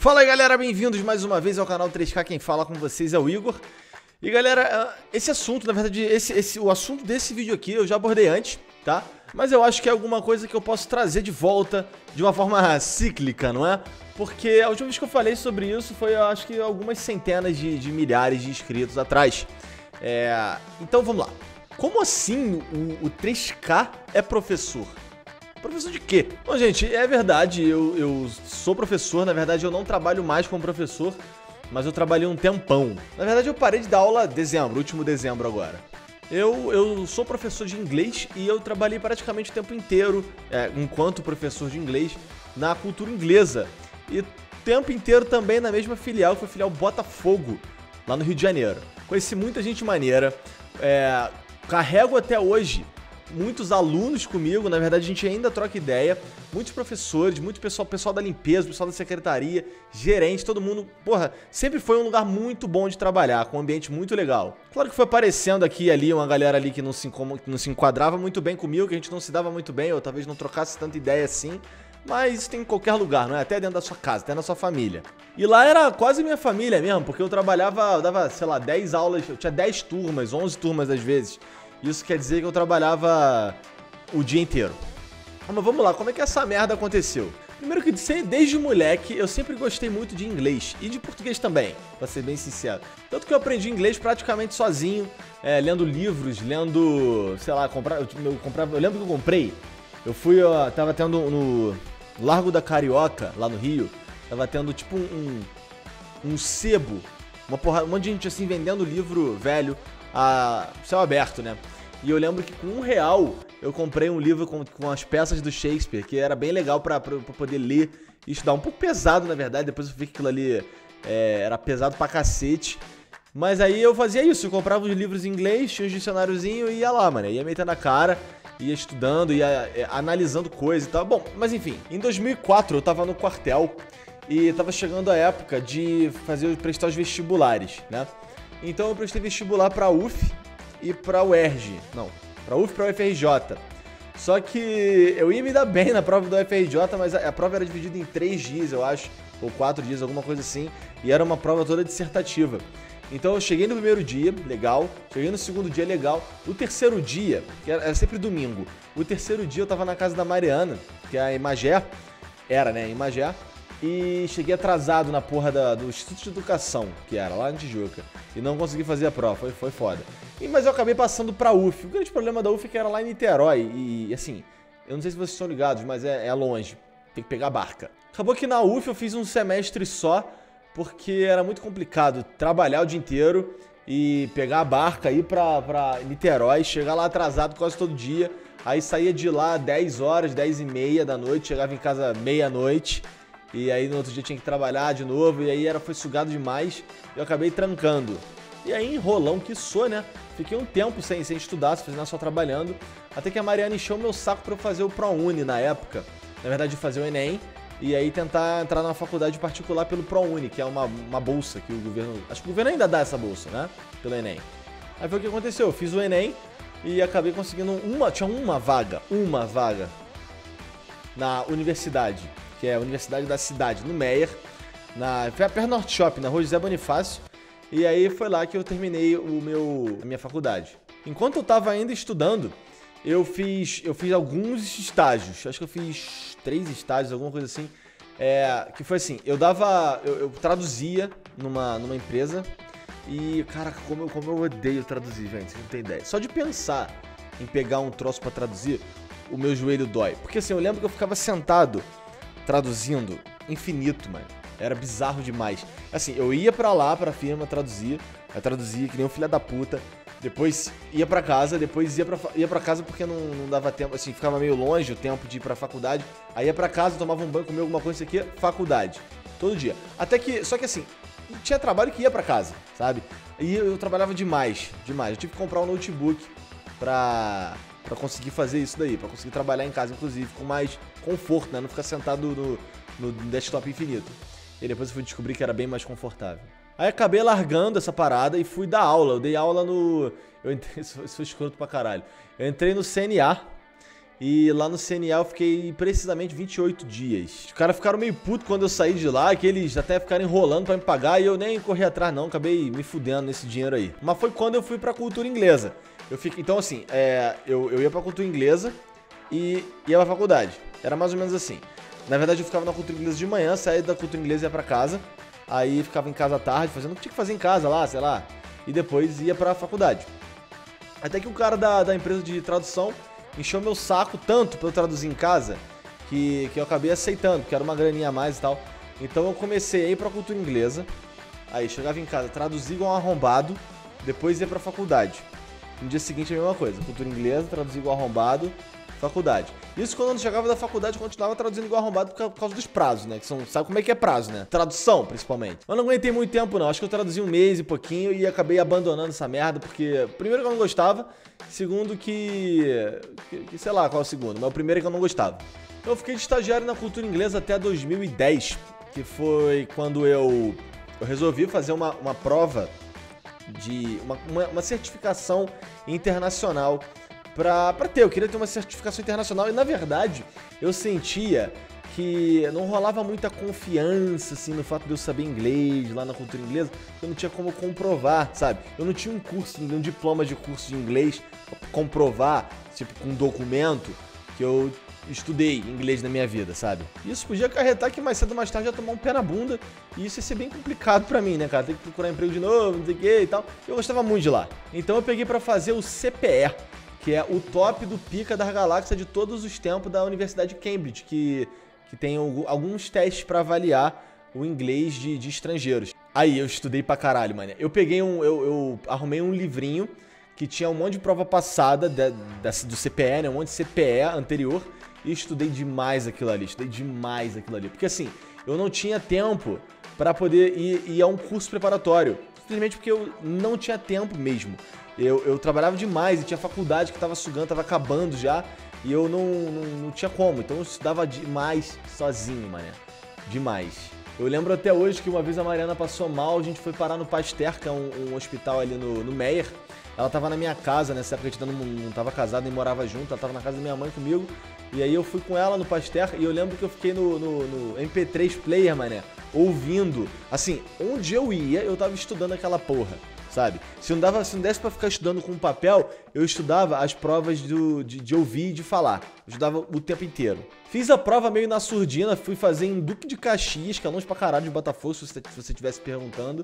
Fala aí, galera, bem-vindos mais uma vez ao canal 3K, quem fala com vocês é o Igor. E galera, esse assunto, na verdade, o assunto desse vídeo aqui eu já abordei antes, tá? Mas eu acho que é alguma coisa que eu posso trazer de volta de uma forma cíclica, não é? Porque a última vez que eu falei sobre isso foi, eu acho que algumas centenas de milhares de inscritos atrás. Então vamos lá. Como assim o 3K é professor? Professor de quê? Bom, gente, é verdade, eu sou professor, na verdade eu não trabalho mais como professor, mas eu trabalhei um tempão. Na verdade eu parei de dar aula em dezembro, último dezembro agora. Eu sou professor de inglês e eu trabalhei praticamente o tempo inteiro, enquanto professor de inglês, na Cultura Inglesa. E o tempo inteiro também na mesma filial, que foi a filial Botafogo, lá no Rio de Janeiro. Conheci muita gente maneira, carrego até hoje muitos alunos comigo, na verdade a gente ainda troca ideia, muitos professores, muito pessoal da limpeza, pessoal da secretaria, gerente, todo mundo, porra, sempre foi um lugar muito bom de trabalhar, com um ambiente muito legal. Claro que foi aparecendo aqui e ali uma galera ali que não se enquadrava muito bem comigo, que a gente não se dava muito bem, ou talvez não trocasse tanta ideia assim, mas isso tem em qualquer lugar, não é? Até dentro da sua casa, até na sua família. E lá era quase minha família mesmo, porque eu trabalhava, eu dava, sei lá, 10 aulas, eu tinha 10 turmas, 11 turmas às vezes. Isso quer dizer que eu trabalhava o dia inteiro. Mas vamos lá, como é que essa merda aconteceu? Primeiro que desde moleque eu sempre gostei muito de inglês e de português também, pra ser bem sincero. Tanto que eu aprendi inglês praticamente sozinho, lendo livros, lendo, sei lá, eu lembro que eu comprei. Tava tendo no Largo da Carioca, lá no Rio, tava tendo tipo um sebo, uma porrada, um monte de gente assim vendendo livro velho, a céu aberto, né? E eu lembro que com R$1 eu comprei um livro com as peças do Shakespeare, que era bem legal pra poder ler e estudar. Um pouco pesado, na verdade, depois eu vi que aquilo ali era pesado pra cacete. Mas aí eu fazia isso, eu comprava os livros em inglês, tinha os dicionáriozinhos e ia lá, mano, ia metendo a cara, ia estudando, ia analisando coisas e tal. Bom, mas enfim, em 2004 eu tava no quartel e tava chegando a época de prestar os vestibulares, né? Então eu prestei vestibular pra UF e pra UERJ, não, pra UF e pra UFRJ. Só que eu ia me dar bem na prova do UFRJ, mas a prova era dividida em 3 dias, eu acho, ou 4 dias, alguma coisa assim, e era uma prova toda dissertativa. Então eu cheguei no primeiro dia, legal, cheguei no segundo dia, legal, o terceiro dia, que era sempre domingo, o terceiro dia eu tava na casa da Mariana, que é a Imagé, Imagé, e cheguei atrasado na porra do Instituto de Educação, que era lá em Tijuca, e não consegui fazer a prova, foi foda. Mas eu acabei passando pra UF. O grande problema da UF é que era lá em Niterói, e assim, eu não sei se vocês estão ligados, mas é longe, tem que pegar barca. Acabou que na UF eu fiz um semestre só, porque era muito complicado trabalhar o dia inteiro e pegar a barca, ir pra Niterói, chegar lá atrasado quase todo dia, aí saía de lá 10 horas, 10 e meia da noite, chegava em casa meia-noite, e aí no outro dia tinha que trabalhar de novo, e aí foi sugado demais, eu acabei trancando. E aí, enrolão que sou, né? Fiquei um tempo sem estudar, só trabalhando, até que a Mariana encheu meu saco pra eu fazer o ProUni na época. Na verdade, fazer o Enem, e aí tentar entrar numa faculdade particular pelo ProUni, que é uma bolsa que o governo... Acho que o governo ainda dá essa bolsa, né? Pelo Enem. Aí foi o que aconteceu, eu fiz o Enem e acabei conseguindo tinha uma vaga na universidade, que é a Universidade da Cidade, no Meier, foi a Pernort Shop, na rua José Bonifácio, e aí foi lá que eu terminei a minha faculdade. Enquanto eu tava ainda estudando, eu fiz alguns estágios, acho que eu fiz 3 estágios, alguma coisa assim, que foi assim, eu traduzia numa empresa, e caraca, como eu odeio traduzir, gente, vocês não tem ideia. Só de pensar em pegar um troço pra traduzir, o meu joelho dói, porque assim, eu lembro que eu ficava sentado, traduzindo infinito, mano. Era bizarro demais. Assim, eu ia pra lá, pra firma, traduzia. Eu traduzia que nem um filho da puta. Depois ia pra casa, ia pra casa porque não dava tempo, assim, ficava meio longe o tempo de ir pra faculdade. Aí ia pra casa, tomava um banho, comia alguma coisa, isso aqui, faculdade. Todo dia. Até que, só que assim, tinha trabalho que ia pra casa, sabe? E eu trabalhava demais. Eu tive que comprar um notebook pra conseguir fazer isso daí, pra conseguir trabalhar em casa, inclusive, com mais conforto, né? Não ficar sentado no desktop infinito. E depois eu fui descobrir que era bem mais confortável. Aí acabei largando essa parada e fui dar aula. Eu dei aula no... Isso foi escroto pra caralho. Eu entrei no CNA E lá no CNA eu fiquei precisamente 28 dias. Os caras ficaram meio putos quando eu saí de lá, que eles até ficaram enrolando pra me pagar, e eu nem corri atrás não, acabei me fudendo nesse dinheiro aí. Mas foi quando eu fui pra Cultura Inglesa. Então assim, eu ia pra Cultura Inglesa e ia pra faculdade. Era mais ou menos assim. Na verdade eu ficava na Cultura Inglesa de manhã, saía da Cultura Inglesa e ia pra casa. Aí ficava em casa à tarde, fazendo o que tinha que fazer em casa lá, sei lá. E depois ia pra faculdade. Até que o cara da empresa de tradução encheu meu saco tanto pra eu traduzir em casa que eu acabei aceitando, que era uma graninha a mais e tal. Então eu comecei a ir pra Cultura Inglesa, aí chegava em casa, traduzia igual um arrombado, depois ia pra faculdade. No dia seguinte a mesma coisa, Cultura Inglesa, traduzia igual arrombado, faculdade. Isso quando eu não chegava da faculdade, eu continuava traduzindo igual arrombado por causa dos prazos, né? Que são, sabe como é que é prazo, né? Tradução, principalmente. Eu não aguentei muito tempo, não. Acho que eu traduzi um mês e pouquinho e acabei abandonando essa merda, porque primeiro que eu não gostava, segundo que sei lá qual é o segundo, mas o primeiro é que eu não gostava. Eu fiquei de estagiário na Cultura Inglesa até 2010, que foi quando eu resolvi fazer uma prova de uma certificação internacional. Eu queria ter uma certificação internacional e, na verdade, eu sentia que não rolava muita confiança, assim, no fato de eu saber inglês lá na Cultura Inglesa, porque eu não tinha como comprovar, sabe? Eu não tinha um curso, um diploma de curso de inglês pra comprovar, tipo, com um documento, que eu estudei inglês na minha vida, sabe? Isso podia acarretar que mais cedo ou mais tarde eu ia tomar um pé na bunda, e isso ia ser bem complicado pra mim, né, cara? Tem que procurar emprego de novo, não sei o que e tal. Eu gostava muito de lá. Então eu peguei pra fazer o CPE, que é o top do pica das galáxias de todos os tempos da Universidade de Cambridge, que tem alguns testes pra avaliar o inglês de estrangeiros. Aí eu estudei pra caralho, mano. Eu arrumei um livrinho que tinha um monte de prova passada do CPE, né? Um monte de CPE anterior, e estudei demais aquilo ali, porque assim, eu não tinha tempo pra poder ir a um curso preparatório, simplesmente porque eu não tinha tempo mesmo. Eu trabalhava demais e tinha faculdade que tava sugando, tava acabando já, e eu não tinha como, então eu estudava demais sozinho, mané, demais. Eu lembro até hoje que uma vez a Mariana passou mal, a gente foi parar no Pasteur, que é um hospital ali no Meier. Ela tava na minha casa, nessa época a gente não tava casado nem morava junto, ela tava na casa da minha mãe comigo, e aí eu fui com ela no Pasteur, e eu lembro que eu fiquei no MP3 player, mané, ouvindo, assim, onde eu ia, eu tava estudando aquela porra. Sabe? Se não desse pra ficar estudando com papel, eu estudava as provas de ouvir e de falar. Eu estudava o tempo inteiro. Fiz a prova meio na surdina, fui fazer em Duque de Caxias, que é longe pra caralho de Botafogo, se você estivesse perguntando.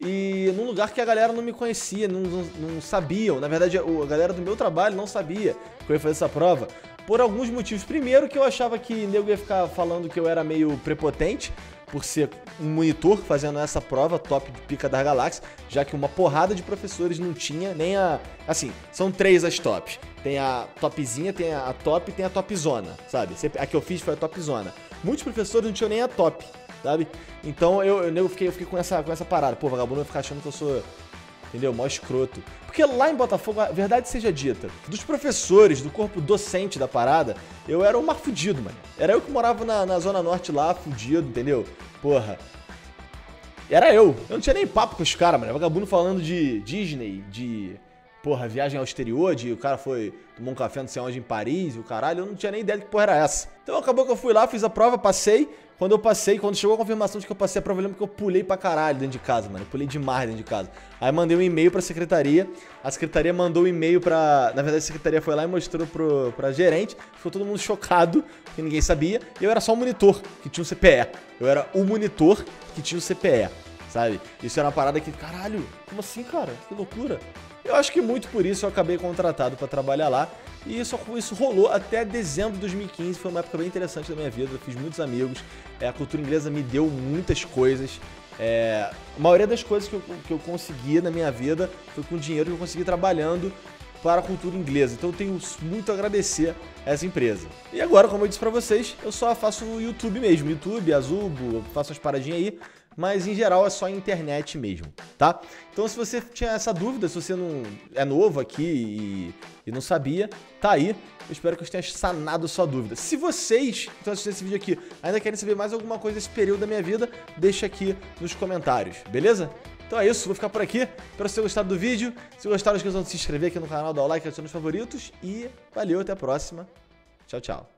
E num lugar que a galera não me conhecia, não sabiam. Na verdade, a galera do meu trabalho não sabia que eu ia fazer essa prova. Por alguns motivos. Primeiro, que eu achava que nego ia ficar falando que eu era meio prepotente, por ser um monitor fazendo essa prova top de pica da galáxia, já que uma porrada de professores não tinha, nem a... Assim, são três as tops. Tem a topzinha, tem a top e tem a topzona, sabe? A que eu fiz foi a topzona. Muitos professores não tinham nem a top, sabe? Então eu fiquei com essa parada. Pô, vagabundo vai ficar achando que eu sou... Entendeu? Mó escroto. Porque lá em Botafogo, a verdade seja dita, dos professores, do corpo docente da parada, eu era o mais fudido, mano. Era eu que morava na Zona Norte lá, fudido, entendeu? Porra. Era eu. Eu não tinha nem papo com os caras, mano. Vagabundo falando de Disney, de... Porra, viagem ao exterior, o cara foi tomar um café não sei onde em Paris, e o caralho, eu não tinha nem ideia de que porra era essa. Então acabou que eu fui lá, fiz a prova, passei. Quando chegou a confirmação de que eu passei a prova, eu lembro que eu pulei pra caralho dentro de casa, mano. Eu pulei demais dentro de casa. Aí mandei um e-mail pra secretaria, a secretaria mandou um e-mail pra... Na verdade a secretaria foi lá e mostrou pra gerente, ficou todo mundo chocado, porque ninguém sabia. E eu era só um monitor, que tinha um CPE. Eu era o monitor que tinha um CPE, sabe? Isso era uma parada que, caralho, como assim, cara? Que loucura. Eu acho que muito por isso eu acabei contratado pra trabalhar lá, e isso rolou até dezembro de 2015, foi uma época bem interessante da minha vida, eu fiz muitos amigos, a Cultura Inglesa me deu muitas coisas, a maioria das coisas que eu consegui na minha vida foi com o dinheiro que eu consegui trabalhando para a Cultura Inglesa, então eu tenho muito a agradecer a essa empresa. E agora, como eu disse pra vocês, eu só faço o YouTube mesmo, YouTube, Azubu, faço umas paradinhas aí, mas em geral é só internet mesmo, tá? Então se você tinha essa dúvida, se você não é novo aqui e não sabia, tá aí. Eu espero que eu tenha sanado a sua dúvida. Se vocês que estão assistindo esse vídeo aqui ainda querem saber mais alguma coisa desse período da minha vida, deixa aqui nos comentários, beleza? Então é isso, vou ficar por aqui. Espero que vocês tenham gostado do vídeo. Se gostaram, não esqueçam de se inscrever aqui no canal, dar o like, adicionar os favoritos e valeu, até a próxima. Tchau, tchau.